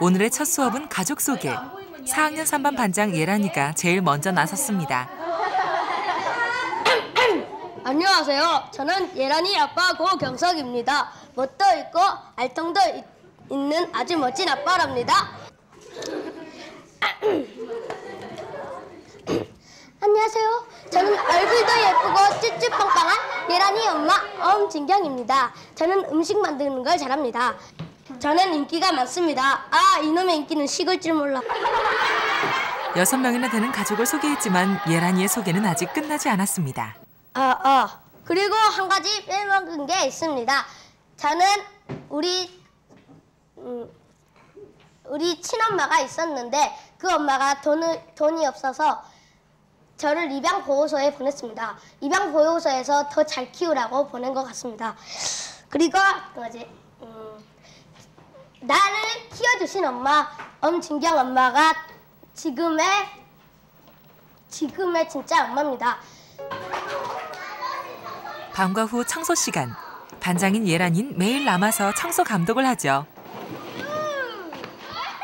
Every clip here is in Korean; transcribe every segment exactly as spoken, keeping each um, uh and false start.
오늘의 첫 수업은 가족 소개. 사학년 삼반 반장 예란이가 제일 먼저 나섰습니다. 안녕하세요. 저는 예란이 아빠 고경석입니다. 멋도 있고 알통도 있, 있는 아주 멋진 아빠랍니다. 안녕하세요. 저는 얼굴도 예쁘고 쭈쭈빵빵한 예란이 엄마 엄진경입니다. 저는 음식 만드는 걸 잘합니다. 저는 인기가 많습니다. 아, 이놈의 인기는 식을 줄 몰라. 여섯 명이나 되는 가족을 소개했지만 예란이의 소개는 아직 끝나지 않았습니다. 아, 아. 그리고 한 가지 빼먹은 게 있습니다. 저는 우리 음, 우리 친엄마가 있었는데 그 엄마가 돈을, 돈이 없어서 저를 입양보호소에 보냈습니다. 입양보호소에서 더 잘 키우라고 보낸 것 같습니다. 그리고 뭐지? 음, 나를 키워주신 엄마, 엄진경 엄마가 지금의 지금의 진짜 엄마입니다. 방과 후 청소 시간. 반장인 예란인 매일 남아서 청소 감독을 하죠.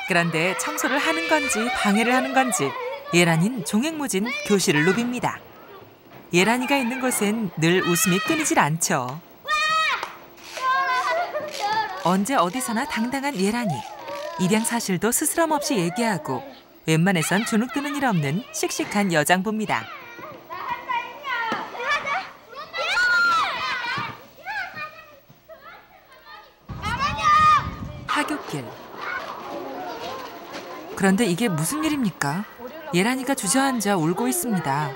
그런데 청소를 하는 건지 방해를 하는 건지 예란인 종횡무진 교실을 누빕니다. 예란이가 있는 곳엔 늘 웃음이 끊이질 않죠. 언제 어디서나 당당한 예란이. 입양 사실도 스스럼 없이 얘기하고 웬만해선 주눅드는 일 없는 씩씩한 여장부입니다. 하굣길. 그런데 이게 무슨 일입니까? 예란이가 주저앉아 울고 있습니다.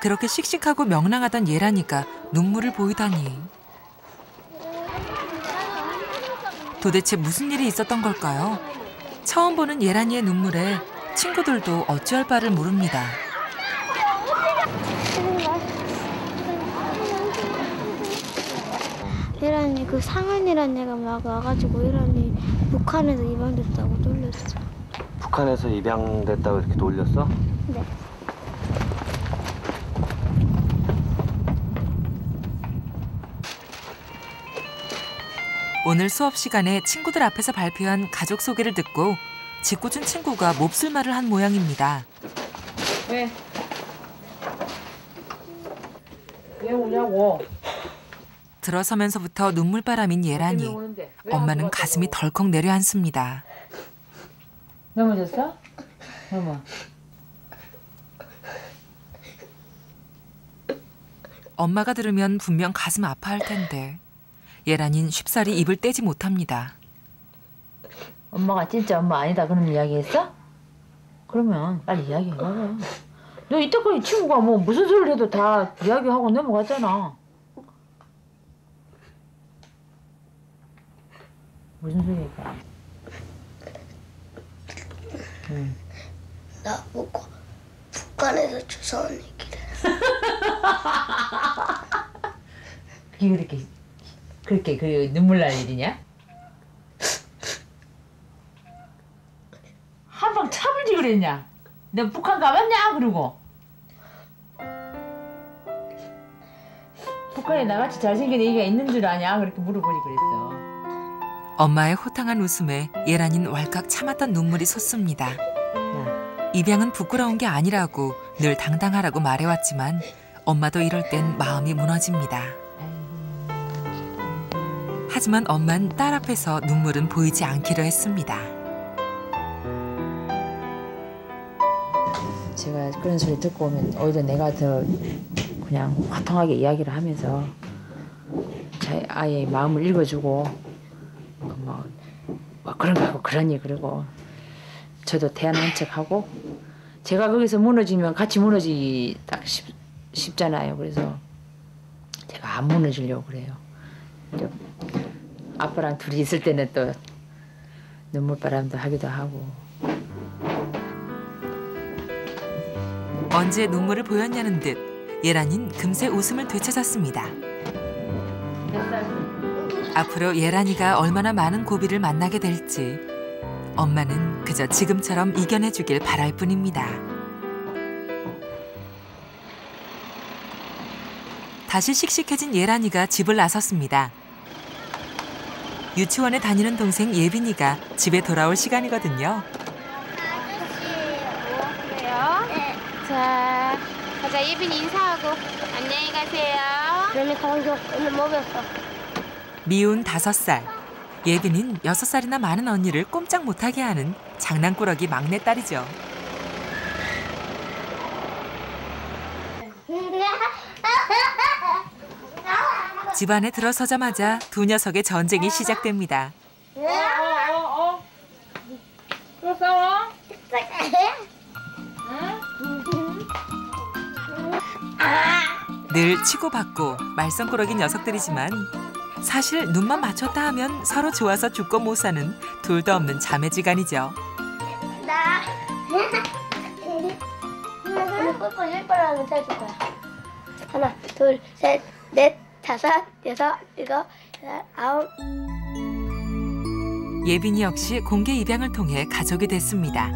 그렇게 씩씩하고 명랑하던 예란이가 눈물을 보이다니. 도대체 무슨 일이 있었던 걸까요? 처음 보는 예란이의 눈물에 친구들도 어찌할 바를 모릅니다. 예란이 그 상은이란 애가 막 와가지고 예란이 북한에서 입양됐다고 놀렸어. 북한에서 입양됐다고 이렇게 놀렸어? 네. 오늘 수업 시간에 친구들 앞에서 발표한 가족 소개를 듣고 짓궂은 친구가 몹쓸 말을 한 모양입니다. 왜? 왜 오냐고. 들어서면서부터 눈물바람인 예란이. 엄마는 가슴이 덜컥 내려앉습니다. 넘어졌어? 넘어. 엄마가 들으면 분명 가슴 아파할 텐데 예란인 쉽사리 입을 떼지 못합니다. 엄마가 진짜 엄마 아니다 그런 이야기했어? 그러면 빨리 이야기해봐요. 너 이때까지 친구가 뭐 무슨 소리를 해도 다 이야기하고 넘어갔잖아. 무슨 소리일까? 응. 나보고 북한에서 주워온 얘기를 이게 그렇게 그렇게 그 눈물 날 일이냐? 한 방 참을지 그랬냐? 너 북한 가봤냐? 그러고 북한에 나같이 잘생긴 애기가 있는 줄 아냐? 그렇게 물어보지 그랬어. 엄마의 호탕한 웃음에 예란인 왈칵 참았던 눈물이 솟습니다. 입양은 부끄러운 게 아니라고 늘 당당하라고 말해왔지만 엄마도 이럴 땐 마음이 무너집니다. 하지만 엄만 딸 앞에서 눈물은 보이지 않기로 했습니다. 제가 그런 소리 듣고 오면 오히려 내가 더 그냥 호탕하게 이야기를 하면서 제 아이의 마음을 읽어주고 뭐, 뭐 그런 거 하고 그러니 그러고 저도 대안한 척하고 제가 거기서 무너지면 같이 무너지기 쉽, 쉽잖아요. 그래서 제가 안 무너지려고 그래요. 아빠랑 둘이 있을 때는 또 눈물바람도 하기도 하고. 언제 눈물을 보였냐는 듯 예란인 금세 웃음을 되찾았습니다. 앞으로 예란이가 얼마나 많은 고비를 만나게 될지 엄마는 그저 지금처럼 이겨내주길 바랄 뿐입니다. 다시 씩씩해진 예란이가 집을 나섰습니다. 유치원에 다니는 동생 예빈이가 집에 돌아올 시간이거든요. 아저씨, 뭐 하세요? 네. 자, 가자. 예빈이 인사하고 안녕히 가세요. 그러면 당장 오늘 먹였어. 미운 다섯 살. 예빈이는 여섯 살이나 많은 언니를 꼼짝 못하게 하는 장난꾸러기 막내딸이죠. 집안에 들어서자마자 두 녀석의 전쟁이 시작됩니다. 어, 어, 어. 또 싸워? 늘 치고받고 말썽꾸러기 녀석들이지만 사실 눈만 맞췄다 하면 서로 좋아서 죽고 못 사는 둘도 없는 자매지간이죠. 나 오늘 꿀꿀 일발하면 잘 줄 거야. 하나, 둘, 셋, 넷. 다섯, 여섯, 일곱, 여덟, 아홉. 예빈이 역시 공개 입양을 통해 가족이 됐습니다.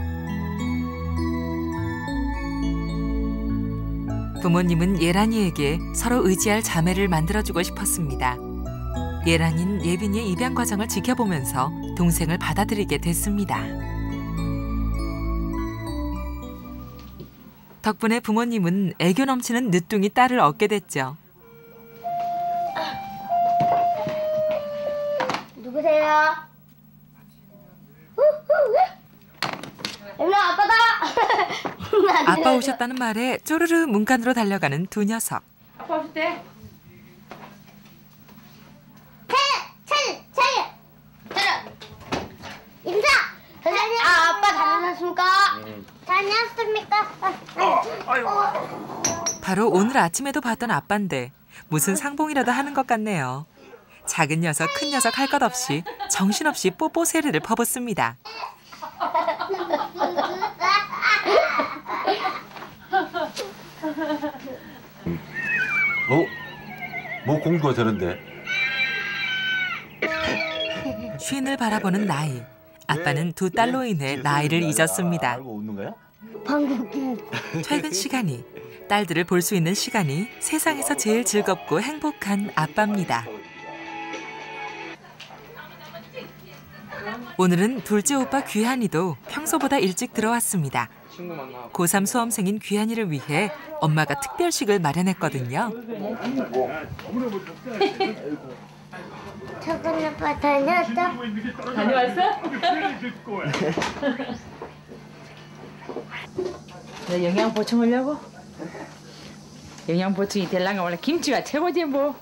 부모님은 예란이에게 서로 의지할 자매를 만들어주고 싶었습니다. 예란인 예빈이의 입양 과정을 지켜보면서 동생을 받아들이게 됐습니다. 덕분에 부모님은 애교 넘치는 늦둥이 딸을 얻게 됐죠. 누구세요? 예빈아, 아빠다! 아빠 오셨다는 말에 쪼르르 문간으로 달려가는 두 녀석. 아빠 오실 때? 차렷! 차렷! 차렷! 인사! 아, 아빠 다녀왔습니까? 다녀왔습니까? 바로 오늘 아침에도 봤던 아빠인데 무슨 상봉이라도 하는 것 같네요. 작은 녀석, 큰 녀석 할 것 없이 정신없이 뽀뽀 세례를 퍼붓습니다. 뭐, 뭐 공주가 되는데? 쉰을 바라보는 나이. 아빠는 두 딸로 인해 나이를 잊었습니다. 퇴근 시간이, 딸들을 볼 수 있는 시간이 세상에서 제일 즐겁고 행복한 아빠입니다. 오늘은 둘째 오빠 귀한이도 평소보다 일찍 들어왔습니다. 고삼 수험생인 귀한이를 위해 엄마가 특별식을 마련했거든요. 작은 오빠 다녀왔어? 다녀왔어? 너 영양 보충하려고? 영양 보충이 되려면 원래 김치가 최고지 뭐.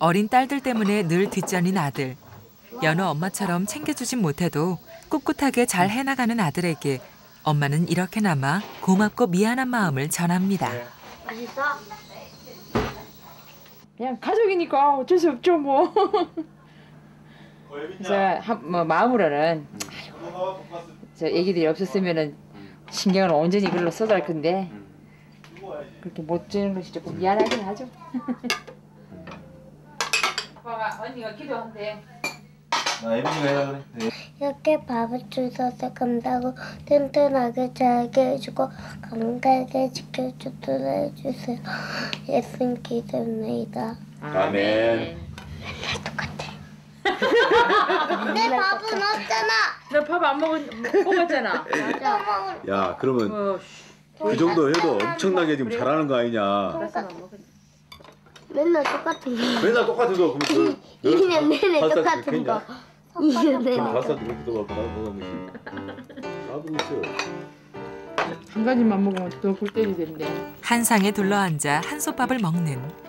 어린 딸들 때문에 늘 뒷전인 아들. 연호 엄마처럼 챙겨주진 못해도 꿋꿋하게 잘 해나가는 아들에게 엄마는 이렇게나마 고맙고 미안한 마음을 전합니다. 맛있어? 그냥 가족이니까 어쩔 수 없죠 뭐. 그래서 한, 뭐 마음으로는 아이고, 저 애기들이 없었으면은 신경을 온전히 이걸로 써서 할 건데 그렇게 못 주는 것이 조금 미안하긴 하죠. 아빠가 언니가 기도한대. 나 예빈이가 해라 그래. 이렇게 밥을 주셔서 감사하고 튼튼하게 잘게 해주고 건강하게 지켜주도록 해주세요. 예수님 기도합니다. 아멘. 맨날 똑같아. 내 밥은 없잖아. 내 밥 안 먹은 먹었잖아. 야 그러면 어, 그 정도 해도 엄청나게 지금 잘하는 거 아니냐. 맨날 똑같은 거. 맨날 똑같은 거. 그럼 이 년 내내 똑같은 거. 이 년 내내. 다섯 그릇도 갖고 먹으면 나도 있어요. 한 가지만 먹으면 또 골때리 된대. 한 상에 둘러앉아 한솥밥을 먹는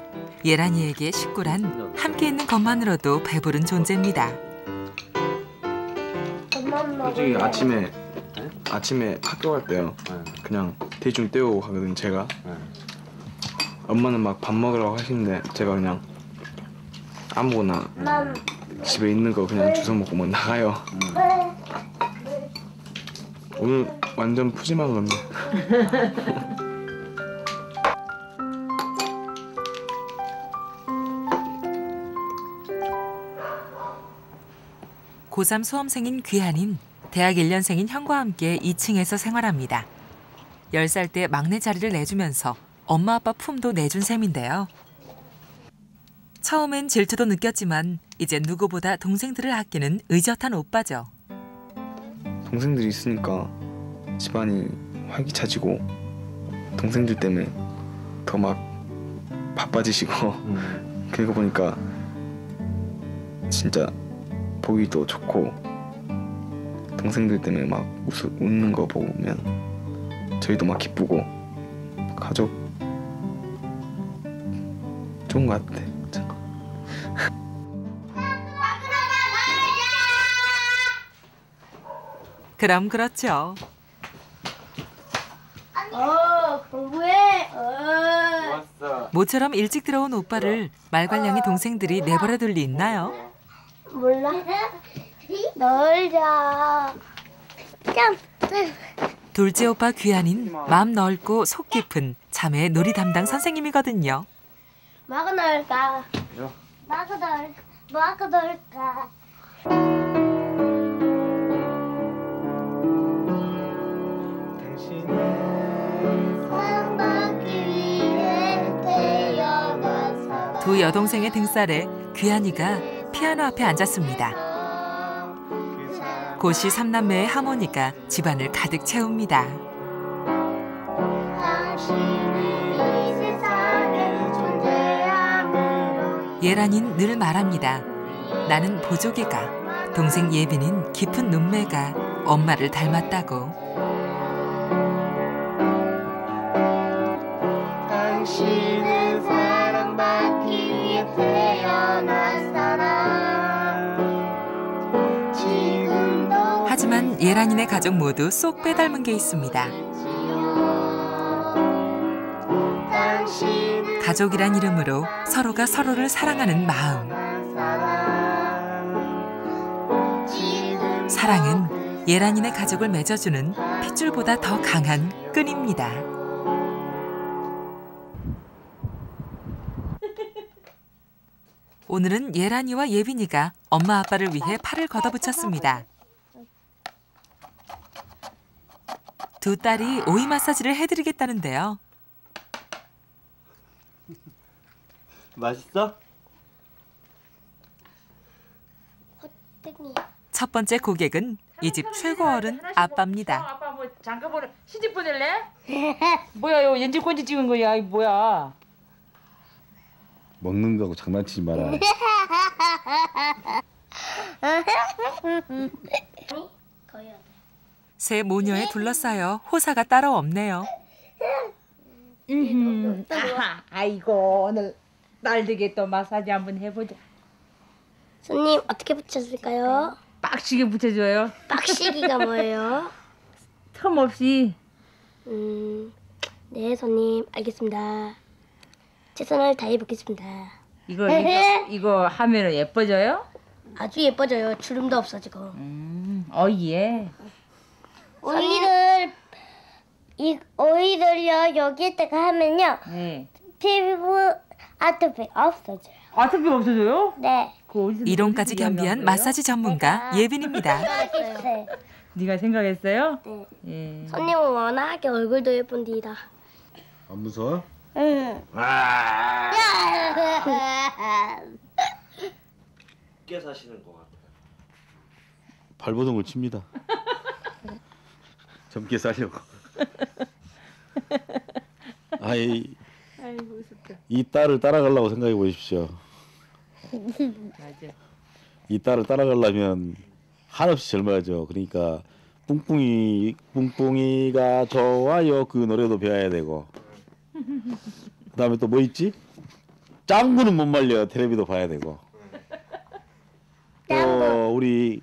예란이에게 식구란 함께 있는 것만으로도 배부른 존재입니다. 솔직히 아침에 아침에 학교 갈 때요. 그냥 대충 때우고 가거든요, 제가. 엄마는 막 밥 먹으라고 하시는데 제가 그냥 아무거나 난... 집에 있는 거 그냥 주워 먹고 뭐 나가요. 오늘 완전 푸짐한 건데. 고삼 수험생인 귀한인, 대학 일 년생인 현과 함께 이 층에서 생활합니다. 열 살 때 막내 자리를 내주면서 엄마 아빠 품도 내준 셈인데요. 처음엔 질투도 느꼈지만 이제 누구보다 동생들을 아끼는 의젓한 오빠죠. 동생들이 있으니까 집안이 활기차지고 동생들 때문에 더 막 바빠지시고 음. 그러고 보니까 진짜 보기도 좋고 동생들 때문에 막 웃, 웃는 거 보면 저희도 막 기쁘고 가족 좋은 것 같아. 그럼 그렇죠. 어, 공부해. 어. 모처럼 일찍 들어온 오빠를 말괄량이 동생들이 내버려 둘 리 있나요? 몰라. 놀자. 짠. 둘째 오빠 귀한인 마음 넓고 속 깊은 자매 놀이 담당 선생님이거든요. 뭐하고 놀까? 뭐하고 놀 뭐하고 놀까? 두 여동생의 등살에 귀한이가 피아노 앞에 앉았습니다. 고시 삼남매의 하모니가 집안을 가득 채웁니다. 예란인 늘 말합니다. 나는 보조개가, 동생 예빈인 깊은 눈매가 엄마를 닮았다고. 당신은 사랑받기 위해 태어난 사람. 지금도 하지만 예란이네 가족 모두 쏙 빼닮은 게 있습니다. 가족이란 이름으로 서로가 서로를 사랑하는 마음. 사랑은 예란이네 가족을 맺어주는 핏줄보다 더 강한 끈입니다. 오늘은 예란이와 예빈이가 엄마 아빠를 위해 팔을 걷어붙였습니다. 두 딸이 오이 마사지를 해드리겠다는데요. 맛있어? 첫 번째 고객은 이 집 최고 어른 아빠입니다. 아빠 뭐 잠깐 보내 시집 보낼래? 뭐야 이거 연지 꽂지 찍은 거야 이거 뭐야? 먹는 거하고 장난치지 마라. 세 모녀에 둘러싸여 호사가 따로 없네요. 음, 아하, 아이고 오늘 날 되게 또 마사지 한번 해보자. 손님 어떻게 붙여줄까요? 빡시게 붙여줘요. 빡시기가 뭐예요? 틈 없이. 음, 네 손님 알겠습니다. 최선을 다해 보겠습니다. 이거 이거, 이거 하면은 예뻐져요? 아주 예뻐져요. 주름도 없어지고. 음, 어예. 오이를 이 오이를요 여기에다가 하면요. 네. 피부 아토피 없어져요. 아토피 없어져요? 네. 이론까지 겸비한 마사지 전문가 네. 예빈입니다. 생각했어요. 네가 생각했어요? 네. 예. 손님은 워낙에 얼굴도 예쁜디다. 안 무서워? 응. 아 꽤 사시는 것 같아요. 발버둥을 칩니다. 젊게 살려고. 아이. 아이고, 이 딸을 따라가려고 생각해 보십시오. 맞아. 이 딸을 따라가려면 한없이 젊어야죠. 그러니까 뿡뿡이 뿡뿡이가 좋아요 그 노래도 배워야 되고. 그다음에 또 뭐 있지? 짱구는 못 말려 텔레비도 봐야 되고. 또 우리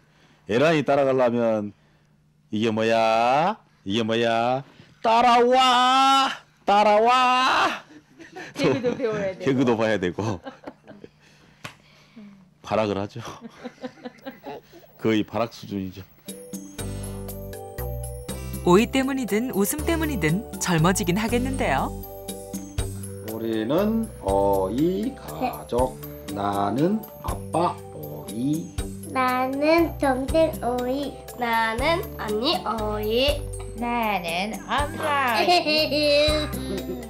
예란이 따라가려면 이게 뭐야? 이게 뭐야? 따라와 따라와. 개그도 배워야 되고. 개그도 봐야 되고. 발악을 하죠. 거의 발악 수준이죠. 오이 때문이든 웃음 때문이든 젊어지긴 하겠는데요. 우리는 오이 가족. 네. 나는 아빠 오이. 나는 동생 오이. 나는 언니 오이. 나는 엄마 오이.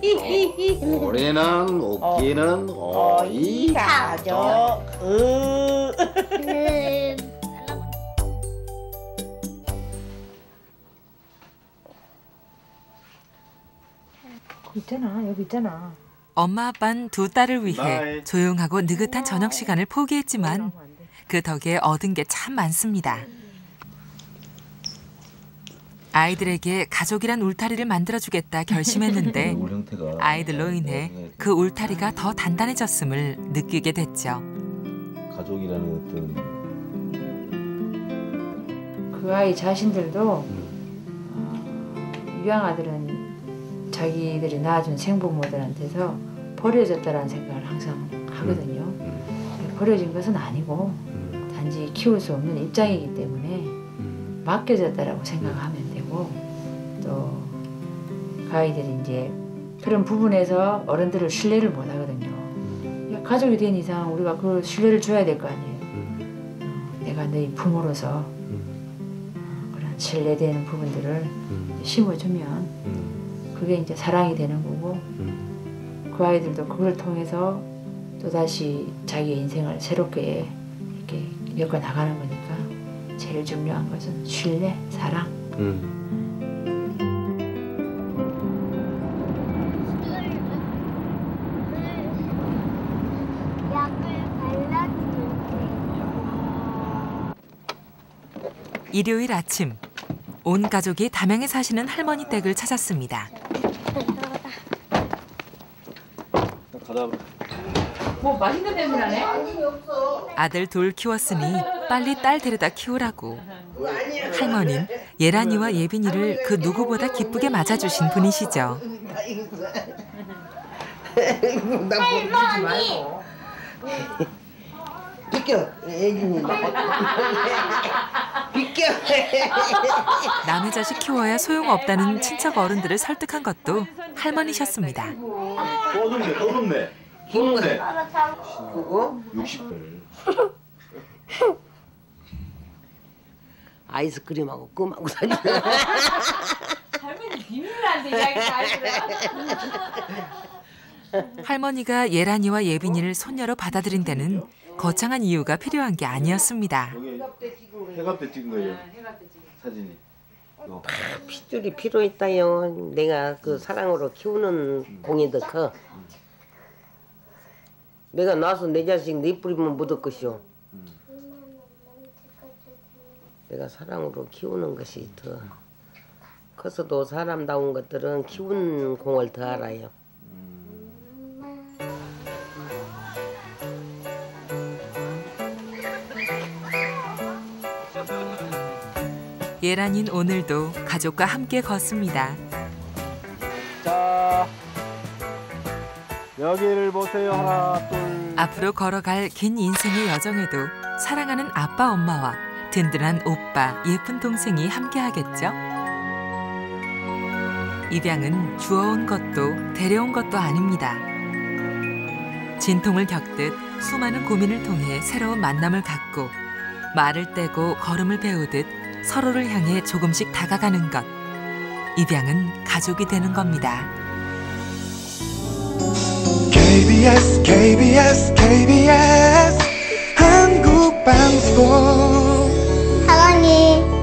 올해는 오기는 오이 가족. 있잖아, 여기 있잖아. 엄마 아빠는 두 딸을 위해 조용하고 느긋한 저녁 시간을 포기했지만 그 덕에 얻은 게 참 많습니다. 아이들에게 가족이란 울타리를 만들어주겠다 결심했는데 아이들로 인해 그 울타리가 더 단단해졌음을 느끼게 됐죠. 가족이라는 어떤 그 아이 자신들도 유양 아들은 자기들이 낳아준 생부모들한테서 버려졌다라는 생각을 항상 하거든요. 버려진 것은 아니고 단지 키울 수 없는 입장이기 때문에 맡겨졌다라고 생각하면 되고, 또 그 아이들이 이제 그런 부분에서 어른들을 신뢰를 못 하거든요. 가족이 된 이상 우리가 그 신뢰를 줘야 될 거 아니에요. 내가 너희 부모로서 그런 신뢰되는 부분들을 심어주면 그게 이제 사랑이 되는 거고, 음. 그 아이들도 그걸 통해서 또다시 자기의 인생을 새롭게 이렇게 엮어나가는 거니까 제일 중요한 것은 신뢰, 사랑. 음. 일요일 아침, 온 가족이 담양에 사시는 할머니 댁을 찾았습니다. 뭐 맛있는 냄새 나네? 아들 둘 키웠으니 빨리 딸 데려다 키우라고. 할머니는 예란이와 예빈이를 그 누구보다 기쁘게 맞아주신 분이시죠. 할머니! 비켜! 비켜! 남의 자식 키워야 소용없다는 친척 어른들을 설득한 것도 할머니셨습니다. 떠듬네, 떠듬네. 힘내. 그거? 육십 대. 아이스크림하고 껌하고 사진. 할머니 비밀한데 이야기 다 들어. 할머니가 예란이와 예빈이를 손녀로 받아들인 데는 거창한 이유가 필요한 게 아니었습니다. 해갑 때 찍은 거예요. 사진이. 아, 핏줄이 필요했다요. 내가 그 사랑으로 키우는 공이 더 커. 내가 낳아서 내 자식 내 뿌리면 묻을 것이오. 음. 내가 사랑으로 키우는 것이 더 커서도 사람다운 것들은 키운 공을 더 알아요. 음. 예란인 오늘도 가족과 함께 걷습니다. 자. 여기를 보세요. 하나, 둘. 앞으로 걸어갈 긴 인생의 여정에도 사랑하는 아빠, 엄마와 든든한 오빠, 예쁜 동생이 함께하겠죠. 입양은 주워온 것도 데려온 것도 아닙니다. 진통을 겪듯 수많은 고민을 통해 새로운 만남을 갖고 말을 떼고 걸음을 배우듯 서로를 향해 조금씩 다가가는 것. 입양은 가족이 되는 겁니다. 케이비에스 케이비에스 케이비에스 한국방송 사랑해.